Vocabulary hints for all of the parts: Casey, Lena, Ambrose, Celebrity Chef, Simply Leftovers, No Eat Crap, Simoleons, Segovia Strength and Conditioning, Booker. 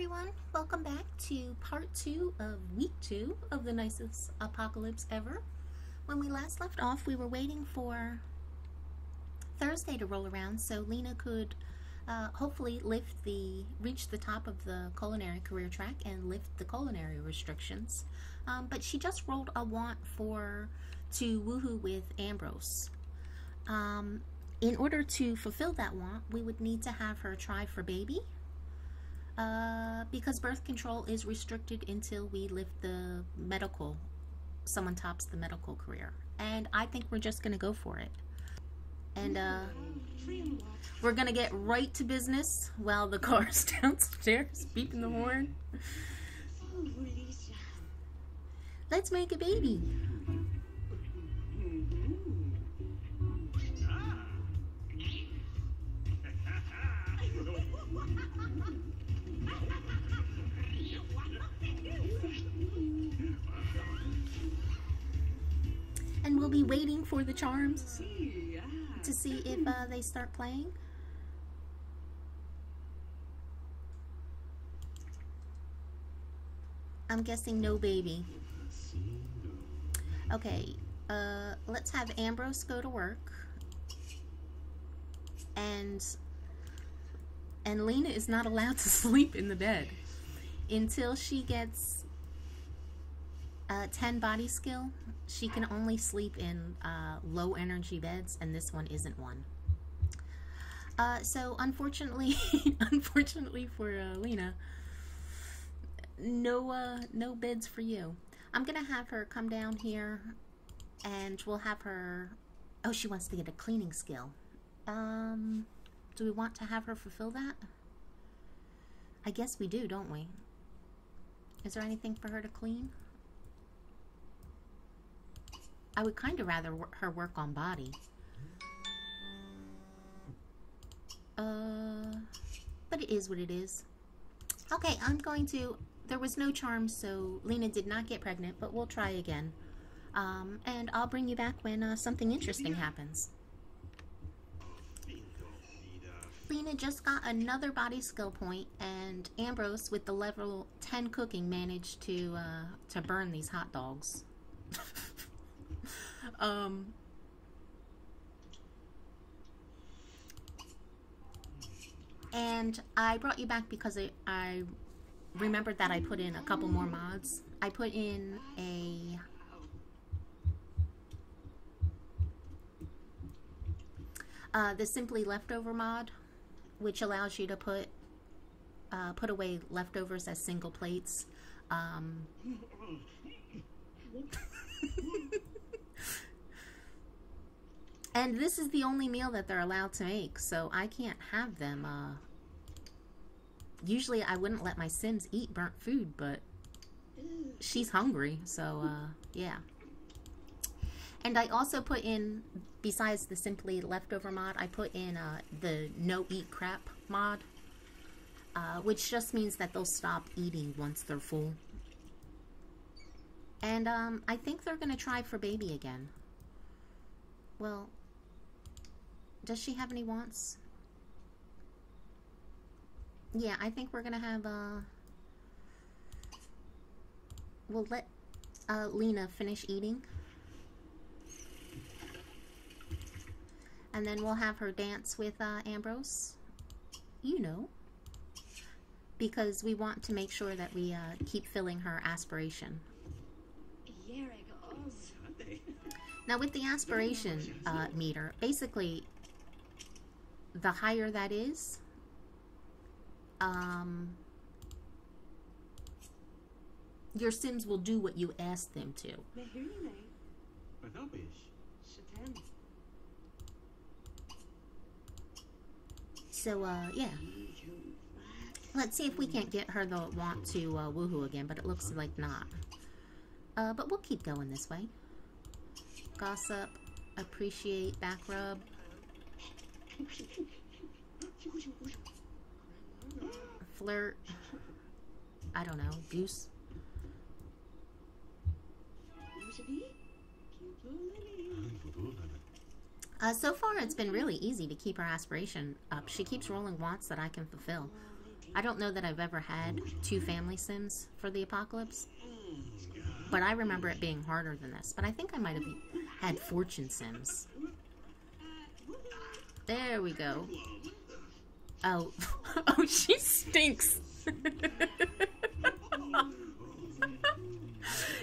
everyone, welcome back to part 2 of week 2 of the nicest apocalypse ever. When we last left off, we were waiting for Thursday to roll around so Lena could hopefully reach the top of the culinary career track and lift the culinary restrictions. But she just rolled a want to woohoo with Ambrose. In order to fulfill that want, we would need to have her try for baby, because birth control is restricted until we lift the medical, someone tops the medical career. And I think we're just going to go for it. And we're going to get right to business while the car's downstairs beeping the horn. Let's make a baby. And we'll be waiting for the charms to see if they start playing. I'm guessing no baby. Okay, let's have Ambrose go to work. And Lena is not allowed to sleep in the bed until she gets 10 body skill. She can only sleep in low energy beds, and this one isn't one. So unfortunately, unfortunately for Lena, no beds for you. I'm gonna have her come down here, and we'll have her. Oh, she wants to get a cleaning skill. Do we want to have her fulfill that? I guess we do, don't we? Is there anything for her to clean? I would kind of rather her work on body. But it is what it is. Okay, I'm going to... There was no charm, so Lena did not get pregnant, but we'll try again. And I'll bring you back when something interesting happens. Lena just got another body skill point, and Ambrose, with the level 10 cooking, managed to burn these hot dogs. And I brought you back because I remembered that I put in a couple more mods. I put in the Simply Leftover mod, which allows you to put put away leftovers as single plates. And this is the only meal that they're allowed to make, so I can't have them. Usually I wouldn't let my Sims eat burnt food, but she's hungry, so yeah. And I also put in, besides the Simply Leftover mod, I put in the No Eat Crap mod, which just means that they'll stop eating once they're full. And I think they're going to try for baby again. Well, does she have any wants? Yeah, I think we're going to have, we'll let Lena finish eating. And then we'll have her dance with Ambrose, you know, because we want to make sure that we keep filling her aspiration. Now with the aspiration meter, basically the higher that is, your Sims will do what you ask them to. So, yeah. Let's see if we can't get her the want to woohoo again, but it looks like not. But we'll keep going this way. Gossip, appreciate, back rub. Flirt. I don't know, goose. So far, it's been really easy to keep her aspiration up. She keeps rolling wants that I can fulfill. I don't know that I've ever had two family sims for the apocalypse, but I remember it being harder than this. But I think I might have had fortune sims. There we go. Oh, oh, she stinks.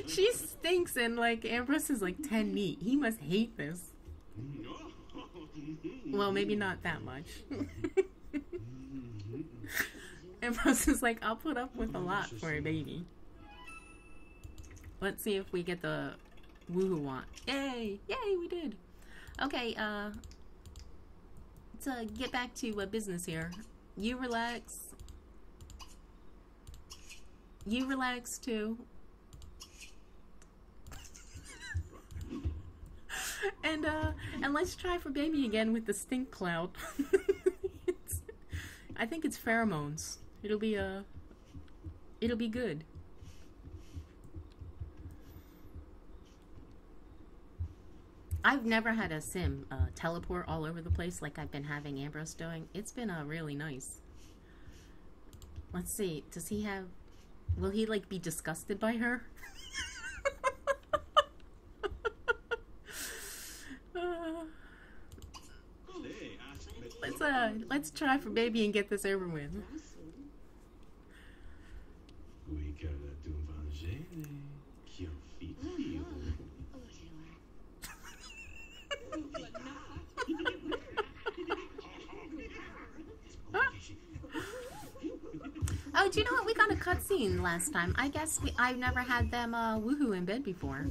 She stinks, and like Ambrose is like 10 meat. He must hate this. Well, maybe not that much. Ambrose is like, I'll put up with a lot for a baby. Let's see if we get the woohoo want. Yay! Yay, we did. Okay, let's get back to business here. You relax. You relax too. And let's try for baby again with the stink cloud. I think it's pheromones. It'll be good. I've never had a sim teleport all over the place like I've been having Ambrose doing. It's been really nice. Let's see. Does he have? Will he like be disgusted by her? Let's try for baby and get this over with. Oh, do you know what? We got a cutscene last time. I guess I've never had them woohoo in bed before.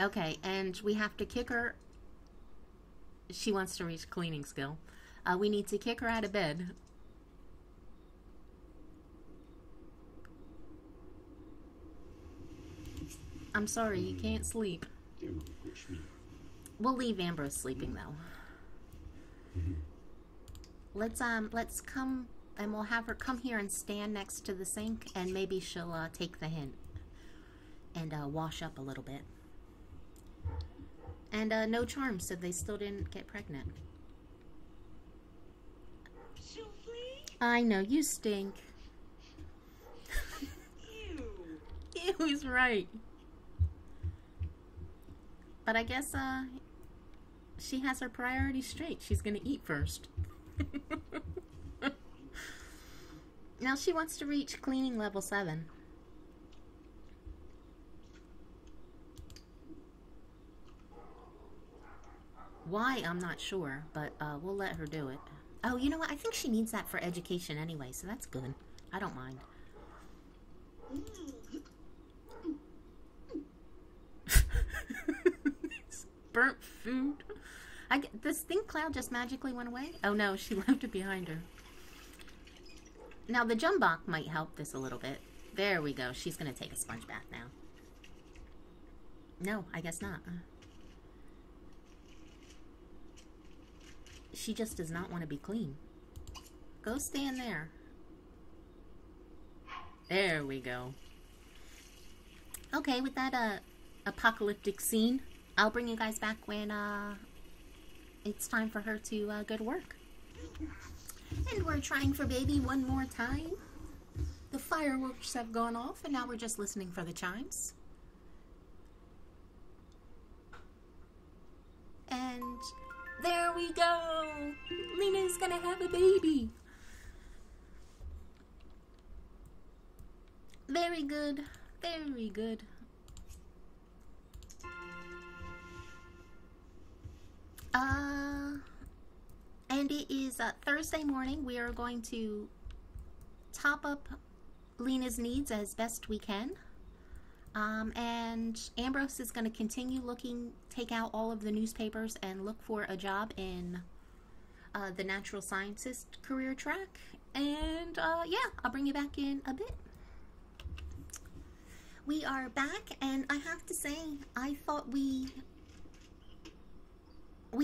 Okay, and we have to kick her. She wants to reach cleaning skill. We need to kick her out of bed. I'm sorry, you can't sleep. We'll leave Ambrose sleeping though. Let's come and we'll have her come here and stand next to the sink, and maybe she'll take the hint and wash up a little bit. And no charm, so they still didn't get pregnant. I know, you stink. Ew. Ew is right. But I guess she has her priorities straight. She's gonna eat first. Now she wants to reach cleaning level 7. Why, I'm not sure, but we'll let her do it. Oh, you know what? I think she needs that for education anyway, so that's good. I don't mind. Burnt food. This stink cloud just magically went away? Oh no, she left it behind her. Now the Jumbok might help this a little bit. There we go. She's going to take a sponge bath now. No, I guess not. She just does not want to be clean. Go stand there. There we go. Okay, with that apocalyptic scene, I'll bring you guys back when it's time for her to go to work. And we're trying for baby one more time. The fireworks have gone off, and now we're just listening for the chimes. And there we go! Lena's gonna have a baby! Very good. Very good. And it is Thursday morning. We are going to top up Lena's needs as best we can. And Ambrose is going to continue looking, take out all of the newspapers and look for a job in the natural scientist career track. And yeah, I'll bring you back in a bit. We are back, and I have to say, I thought we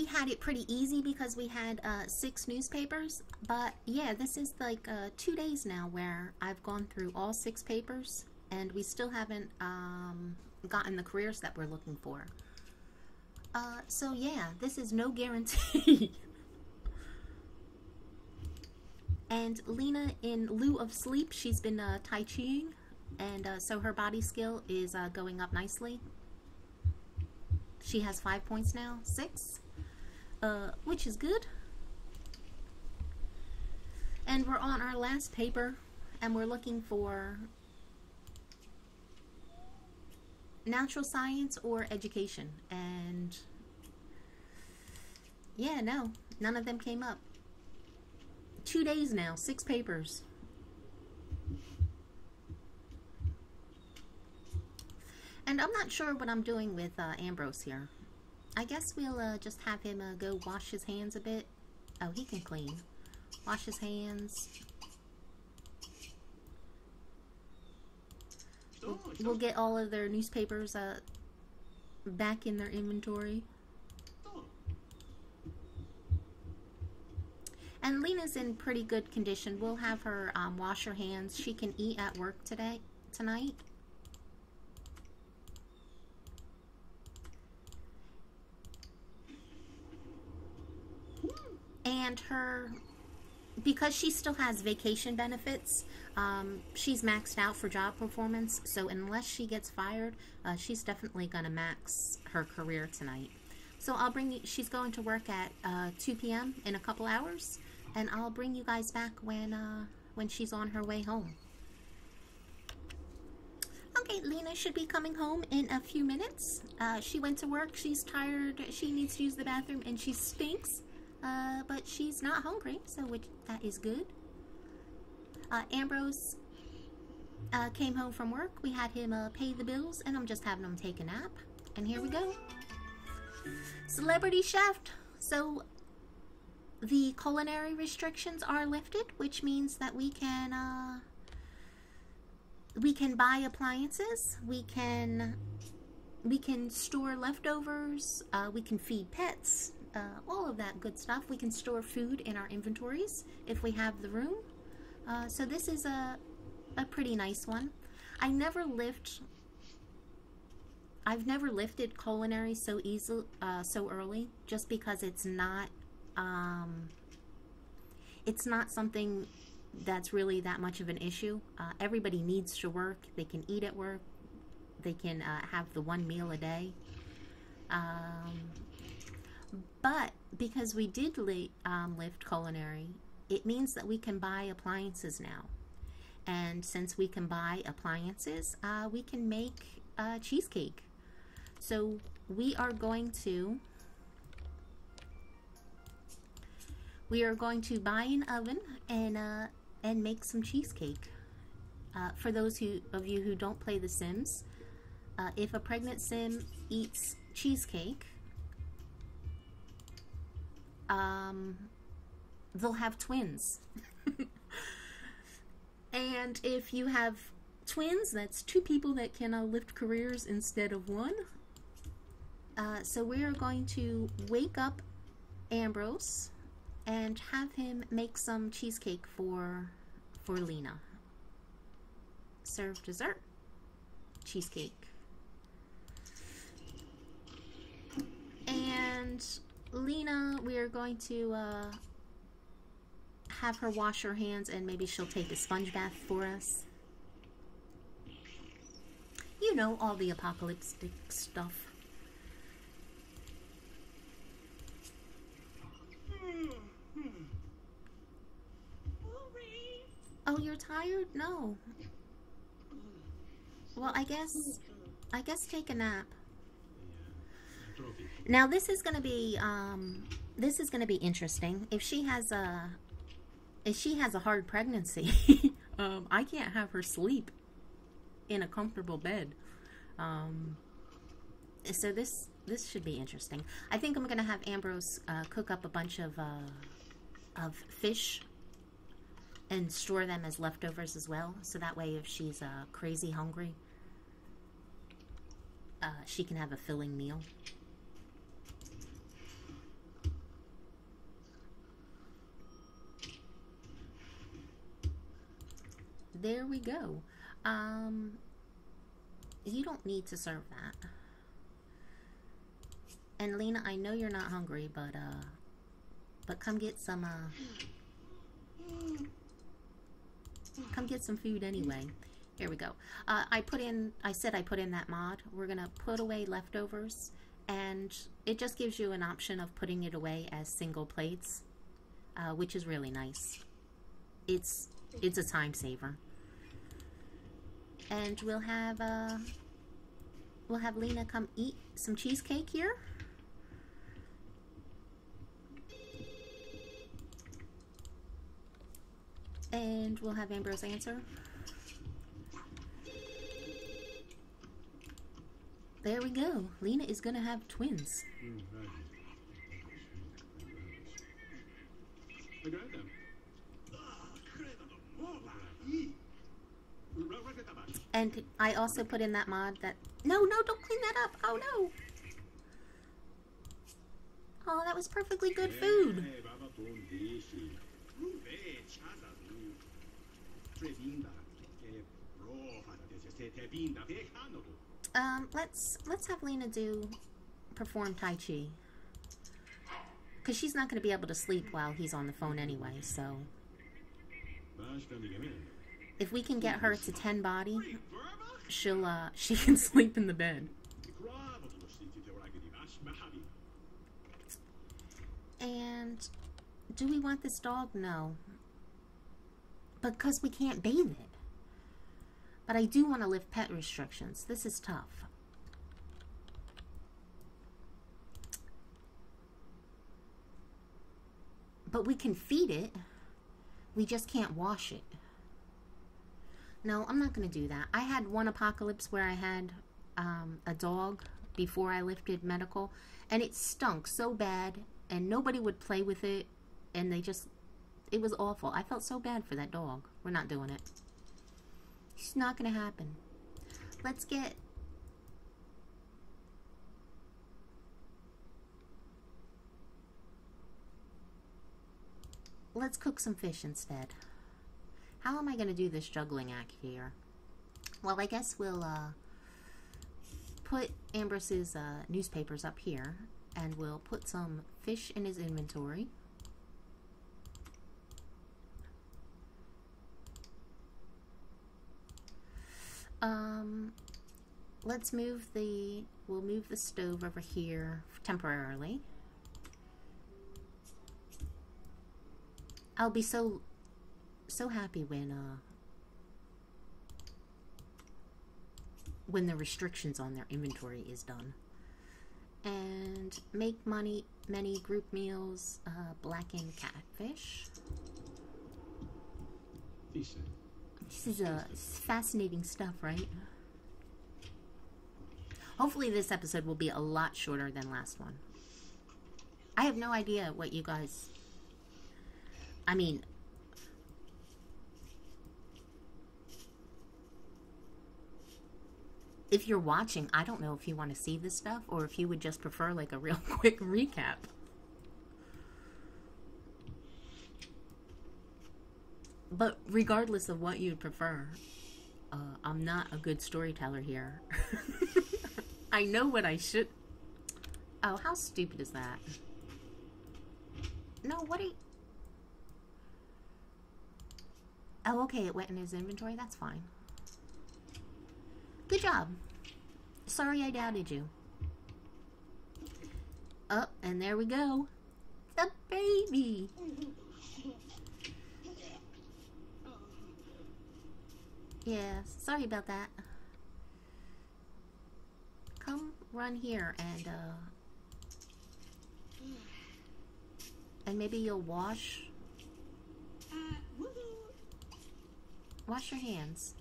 had it pretty easy because we had 6 newspapers. But yeah, this is like 2 days now where I've gone through all 6 papers. And we still haven't gotten the careers that we're looking for. So yeah, this is no guarantee. And Lena, in lieu of sleep, she's been tai chiing, and so her body skill is going up nicely. She has 5 points now, six, which is good. And we're on our last paper, and we're looking for natural science or education, and yeah, no, none of them came up. 2 days now, six papers. And I'm not sure what I'm doing with Ambrose here. I guess we'll just have him go wash his hands a bit. Oh, he can clean. Wash his hands. We'll get all of their newspapers back in their inventory. And Lena's in pretty good condition. We'll have her wash her hands. She can eat at work tonight. And her, because she still has vacation benefits, she's maxed out for job performance. So unless she gets fired, she's definitely gonna max her career tonight. So I'll bring you, she's going to work at 2 p.m. in a couple hours, and I'll bring you guys back when she's on her way home. Okay, Lena should be coming home in a few minutes. She went to work, she's tired, she needs to use the bathroom, and she stinks. But she's not hungry, so that is good. Ambrose came home from work. We had him pay the bills, and I'm just having him take a nap. And here we go. Celebrity Chef. So the culinary restrictions are lifted, which means that we can buy appliances, we can store leftovers, we can feed pets, all of that good stuff. We can store food in our inventories if we have the room. So this is a pretty nice one. I've never lifted culinary so easily, so early, just because it's not something that's really that much of an issue. Everybody needs to work. They can eat at work. They can have the one meal a day. But because we did lift culinary, it means that we can buy appliances now. And since we can buy appliances, we can make cheesecake. So we are going to buy an oven and make some cheesecake. For those of you who don't play The Sims, if a pregnant sim eats cheesecake, they'll have twins. And if you have twins, that's two people that can lift careers instead of one. So we are going to wake up Ambrose and have him make some cheesecake for Lena. Serve dessert. Cheesecake. And Lena, we are going to have her wash her hands, and maybe she'll take a sponge bath for us. You know, all the apocalyptic stuff. Oh, you're tired? No. Well, I guess take a nap. Now this is gonna be interesting. If she has a hard pregnancy, I can't have her sleep in a comfortable bed. So this should be interesting. I think I'm gonna have Ambrose cook up a bunch of fish and store them as leftovers as well. So that way, if she's crazy hungry, she can have a filling meal. There we go. You don't need to serve that. And Lena, I know you're not hungry, but come get some get some food anyway. Here we go. I put in that mod. We're gonna put away leftovers, and it just gives you an option of putting it away as single plates, which is really nice. It's a time saver. And we'll have Lena come eat some cheesecake here. And we'll have Ambrose answer. There we go. Lena is going to have twins. And I also put in that mod that... No, don't clean that up. Oh, no. Oh, that was perfectly good food. Let's have Lena perform Tai Chi, because she's not going to be able to sleep while he's on the phone anyway, so if we can get her to 10 body, she can sleep in the bed. And do we want this dog? No, because we can't bathe it. But I do want to lift pet restrictions. This is tough. But we can feed it. We just can't wash it. No, I'm not going to do that. I had one apocalypse where I had a dog before I lifted medical, and it stunk so bad, and nobody would play with it, and it was awful. I felt so bad for that dog. We're not doing it. It's not going to happen. Let's get... Let's cook some fish instead. How am I going to do this juggling act here? Well, I guess we'll put Ambrose's newspapers up here, and we'll put some fish in his inventory. Let's move the, we'll move the stove over here temporarily. I'll be so happy when the restrictions on their inventory is done. And make many group meals, blackened catfish. Decent. This is fascinating stuff, right? Hopefully this episode will be a lot shorter than last one. I have no idea what you guys... I mean... If you're watching, I don't know if you want to see this stuff or if you would just prefer like a real quick recap. But regardless of what you'd prefer, I'm not a good storyteller here. I know what I should... Oh, how stupid is that? No, what are you... Oh, okay, it went in his inventory. That's fine. Good job. Sorry I doubted you. Oh, and there we go. The baby! Yeah, sorry about that. Come run here and maybe you'll wash. Wash your hands.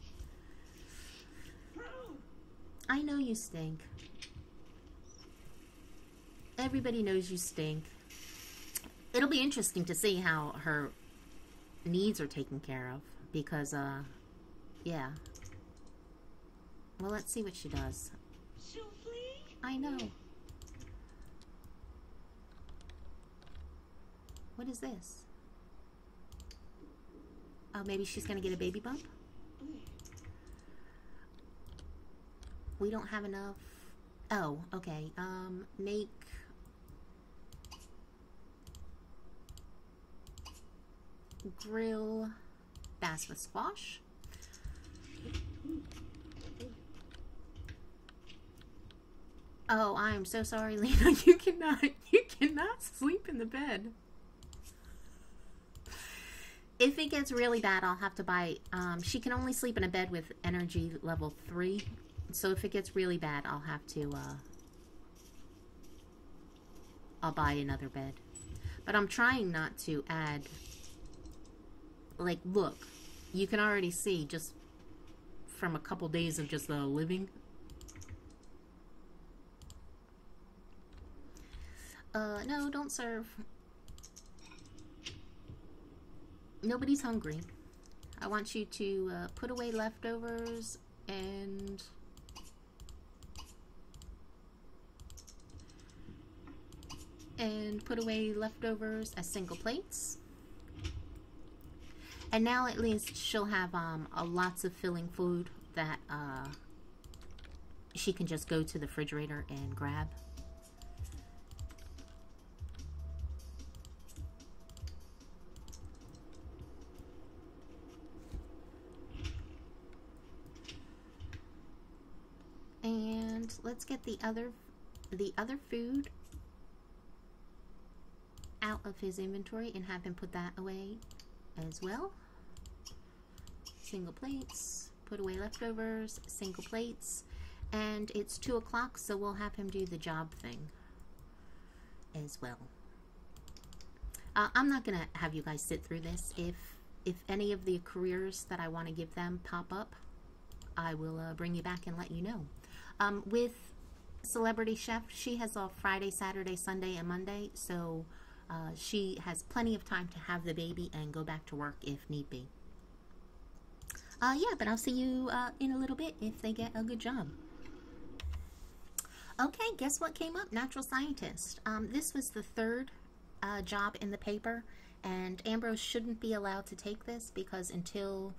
I know you stink. Everybody knows you stink. It'll be interesting to see how her needs are taken care of, because yeah. Well, let's see what she does. I know. What is this? Oh, maybe she's gonna get a baby bump? We don't have enough. Oh, okay. Make... Grill bass with squash. Oh, I am so sorry, Lena. You cannot sleep in the bed. If it gets really bad, I'll have to buy, she can only sleep in a bed with energy level 3. So if it gets really bad, I'll have to, I'll buy another bed. But I'm trying not to add, like, look, you can already see just from a couple days of just the living. No, don't serve. Nobody's hungry. I want you to put away leftovers and put away leftovers as single plates. And now at least she'll have lots of filling food that she can just go to the refrigerator and grab. And let's get the other food out of his inventory and have him put that away as well. Single plates, put away leftovers, single plates. And it's 2 o'clock, so we'll have him do the job thing as well. I'm not gonna have you guys sit through this. If any of the careers that I want to give them pop up, I will bring you back and let you know. With Celebrity Chef, she has off Friday, Saturday, Sunday, and Monday, so she has plenty of time to have the baby and go back to work if need be. Yeah, but I'll see you in a little bit if they get a good job. Okay, guess what came up? Natural scientist. This was the third job in the paper, and Ambrose shouldn't be allowed to take this because until,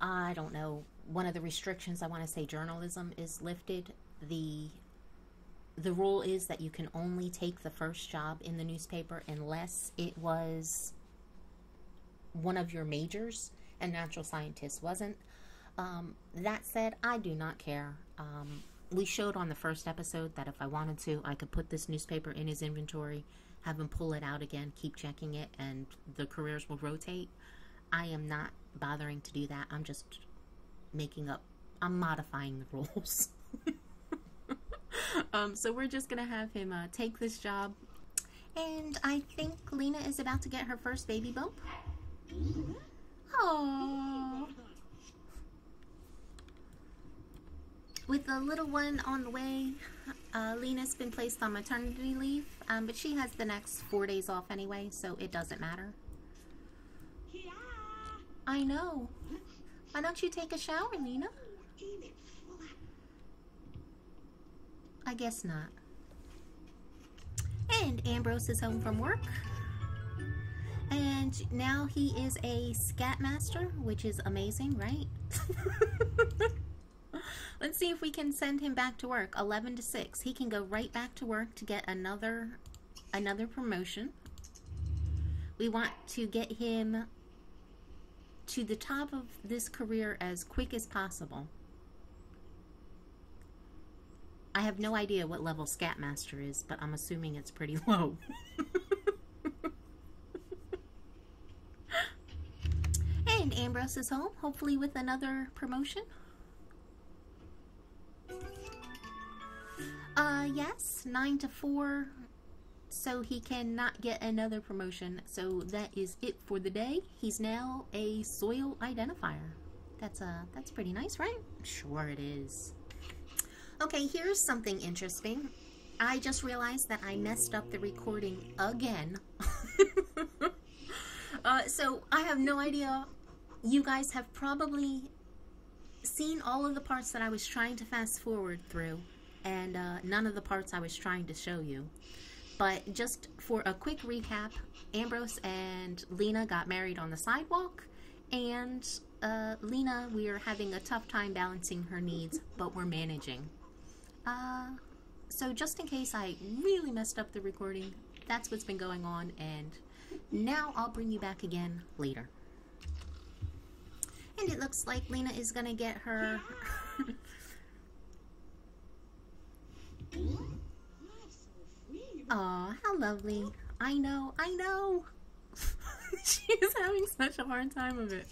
I don't know, one of the restrictions, I want to say journalism, is lifted, the rule is that you can only take the first job in the newspaper unless it was one of your majors, and natural scientist wasn't. That said, I do not care. We showed on the first episode that if I wanted to, I could put this newspaper in his inventory, have him pull it out again, keep checking it, and the careers will rotate. I am not bothering to do that. I'm just making up, I'm modifying the rules. So we're just gonna have him take this job, and I think Lena is about to get her first baby bump. Oh, with the little one on the way, Lena's been placed on maternity leave, but she has the next 4 days off anyway, so it doesn't matter. I know. Why don't you take a shower, Lena? I guess not. And Ambrose is home from work. And now he is a scat master, which is amazing, right? Let's see if we can send him back to work, 11 to 6. He can go right back to work to get another promotion. We want to get him to the top of this career as quick as possible. I have no idea what level Scatmaster is, but I'm assuming it's pretty low. And Ambrose is home, hopefully with another promotion. Yes, 9 to 4, so he cannot get another promotion. So that is it for the day. He's now a soil identifier. That's pretty nice, right? Sure it is. Okay, here's something interesting. I just realized that I messed up the recording again. So I have no idea. You guys have probably seen all of the parts that I was trying to fast forward through, and none of the parts I was trying to show you. But just for a quick recap, Ambrose and Lena got married on the sidewalk, and Lena, we are having a tough time balancing her needs, but we're managing. So just in case I really messed up the recording, that's what's been going on, and now I'll bring you back again later. And it looks like Lena is gonna get her Oh, how lovely. I know, I know. She's having such a hard time of it.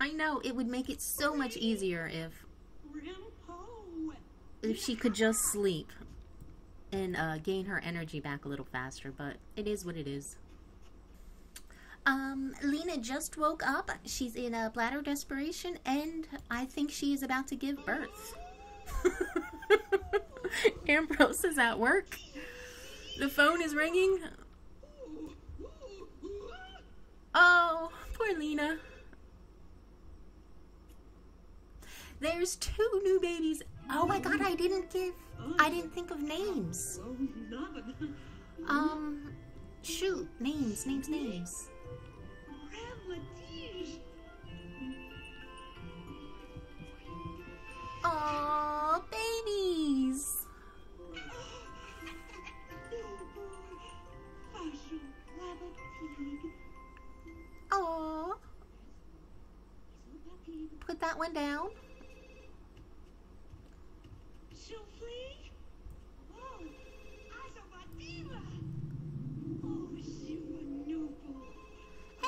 I know, it would make it so much easier if she could just sleep and gain her energy back a little faster, but it is what it is. Lena just woke up. She's in a bladder desperation, and I think she is about to give birth. Ambrose is at work. The phone is ringing. Oh, poor Lena. There's 2 new babies. Oh my God, I didn't think of names. Shoot, names. Aww, babies! Aww. Put that one down.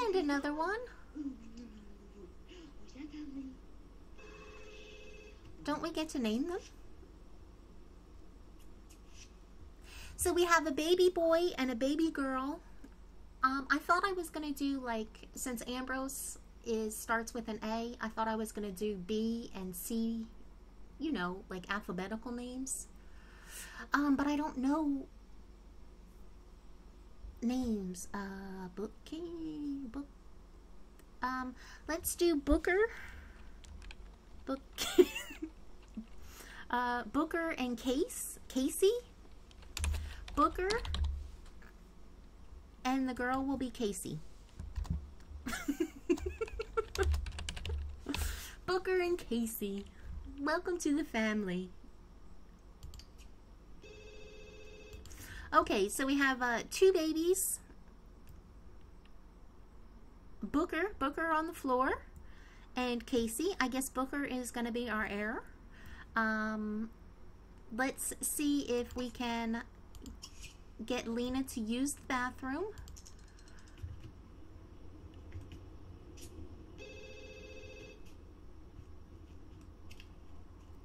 And another one. Don't we get to name them? So we have a baby boy and a baby girl. I thought I was gonna do, like, since Ambrose starts with an A, I thought I was gonna do B and C, you know, like alphabetical names. But I don't know names. Let's do Booker. Booker and Casey. Booker and the girl will be Casey. Booker and Casey, welcome to the family. Okay, so we have 2 babies. Booker on the floor, and Casey. I guess Booker is going to be our heir. Let's see if we can get Lena to use the bathroom.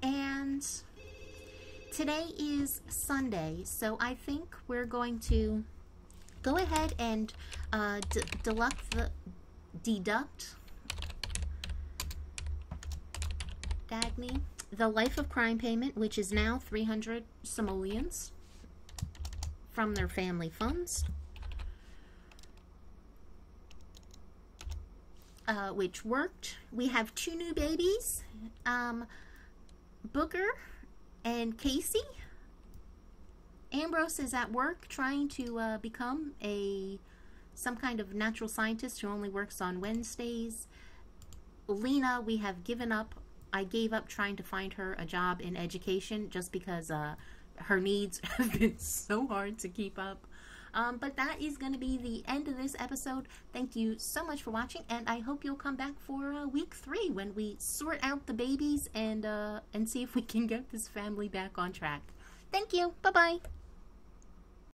And today is Sunday, so I think we're going to go ahead and deduct the life of crime payment, which is now 300 simoleons from their family funds, which worked. We have 2 new babies, Booker and Casey. Ambrose is at work trying to become some kind of natural scientist who only works on Wednesdays. Lena, we have given up. I gave up trying to find her a job in education just because her needs have been so hard to keep up. But that is going to be the end of this episode. Thank you so much for watching, and I hope you'll come back for week 3 when we sort out the babies and see if we can get this family back on track. Thank you. Bye-bye.